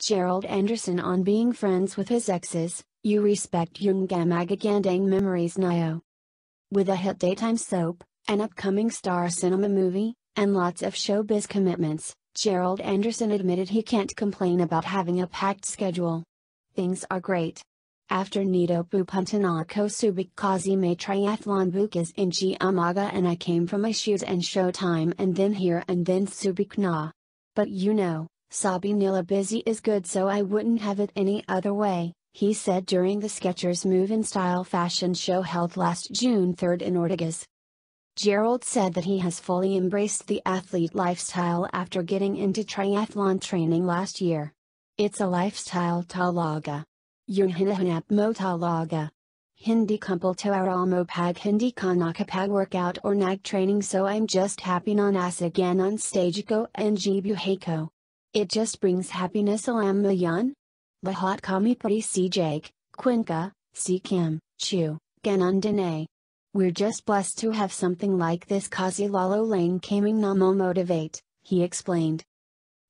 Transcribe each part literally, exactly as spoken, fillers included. Gerald Anderson on being friends with his exes, you respect yung gamagagandang memories niyo. With a hit daytime soap, an upcoming Star Cinema movie, and lots of showbiz commitments, Gerald Anderson admitted he can't complain about having a packed schedule. Things are great. After Nido Pupuntanako Subic Kazime Triathlon Bukas in G Umaga and I came from my shoes and showtime and then here and then Subic na. But you know, Sabi Nila busy is good so I wouldn't have it any other way, he said during the Skechers Move in Style fashion show held last June third in Ortigas. Gerald said that he has fully embraced the athlete lifestyle after getting into triathlon training last year. It's a lifestyle talaga. Yung hinahanap mo talaga. Hindi kumpultuara mo pag hindi ka nakapag-workout or nag-training so I'm just happy na nasa ganon stage ko and jibuhay ko. It just brings happiness alam mo yun? Lahat kami pretty si Jake, Cuenca, si Kim, Chiu, ganon din eh. We're just blessed to have something like this kasi lalo lang kaming namo motivate, he explained.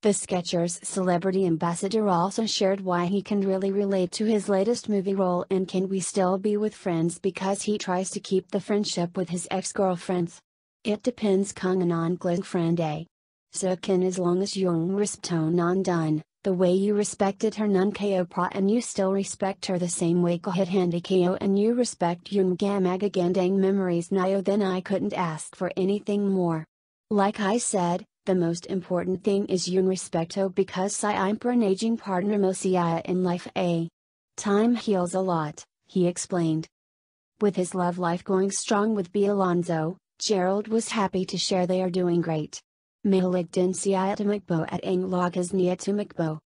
The Skechers celebrity ambassador also shared why he can really relate to his latest movie role in Can We Still Be With Friends because he tries to keep the friendship with his ex-girlfriends. It depends kung anon gling friend eh. So kin as long as yung respto non done, the way you respected her nun ko pra and you still respect her the same way kahit handi ko and you respect yung gamagagandang memories niyo then I couldn't ask for anything more. Like I said, the most important thing is yung respecto because si I'm per an aging partner mo siya in life a. Time heals a lot, he explained. With his love life going strong with Bea Alonzo, Gerald was happy to share they are doing great. Mahilig din siya tumakbo at ang lakas niya tumakbo.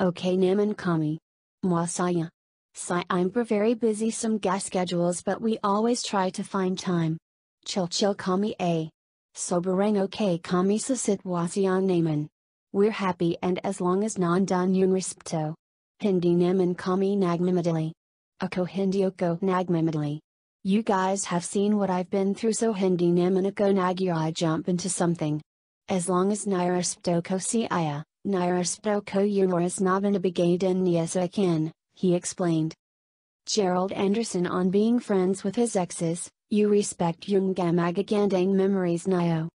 Okay naman kami. Masaya. Si imper very busy some gas schedules but we always try to find time. Chill chill kami a. Sobrang okay kami sa sitwasyon naman. We're happy and as long as nandun yung respeto. Hindi naman kami nagmamadali. Ako hindi ako nagmamadali. You guys have seen what I've been through so hindi naman ako nagyari jump into something. As long as nirespto ko siya, nirespto ko yours nabinabigay din niya sa akin, he explained. Gerald Anderson on being friends with his exes, you respect yung gamagagandang memories niyo.